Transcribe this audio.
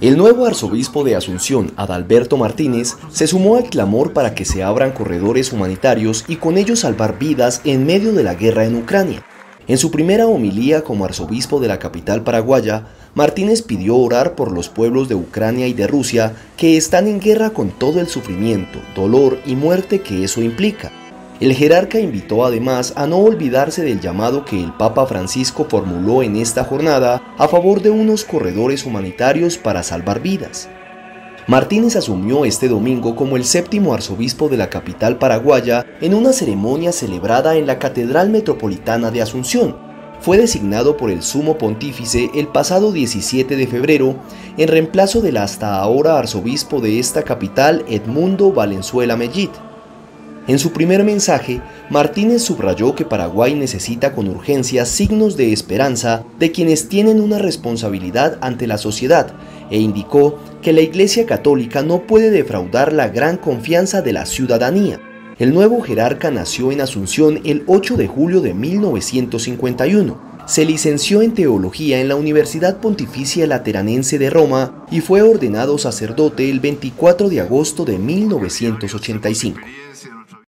El nuevo arzobispo de Asunción, Adalberto Martínez, se sumó al clamor para que se abran corredores humanitarios y con ello salvar vidas en medio de la guerra en Ucrania. En su primera homilía como arzobispo de la capital paraguaya, Martínez pidió orar por los pueblos de Ucrania y de Rusia que están en guerra con todo el sufrimiento, dolor y muerte que eso implica. El jerarca invitó además a no olvidarse del llamado que el Papa Francisco formuló en esta jornada a favor de unos corredores humanitarios para salvar vidas. Martínez asumió este domingo como el séptimo arzobispo de la capital paraguaya en una ceremonia celebrada en la Catedral Metropolitana de Asunción. Fue designado por el Sumo Pontífice el pasado 17 de febrero en reemplazo del hasta ahora arzobispo de esta capital, Edmundo Valenzuela Mellit. En su primer mensaje, Martínez subrayó que Paraguay necesita con urgencia signos de esperanza de quienes tienen una responsabilidad ante la sociedad e indicó que la Iglesia Católica no puede defraudar la gran confianza de la ciudadanía. El nuevo jerarca nació en Asunción el 8 de julio de 1951. Se licenció en Teología en la Universidad Pontificia Lateranense de Roma y fue ordenado sacerdote el 24 de agosto de 1985.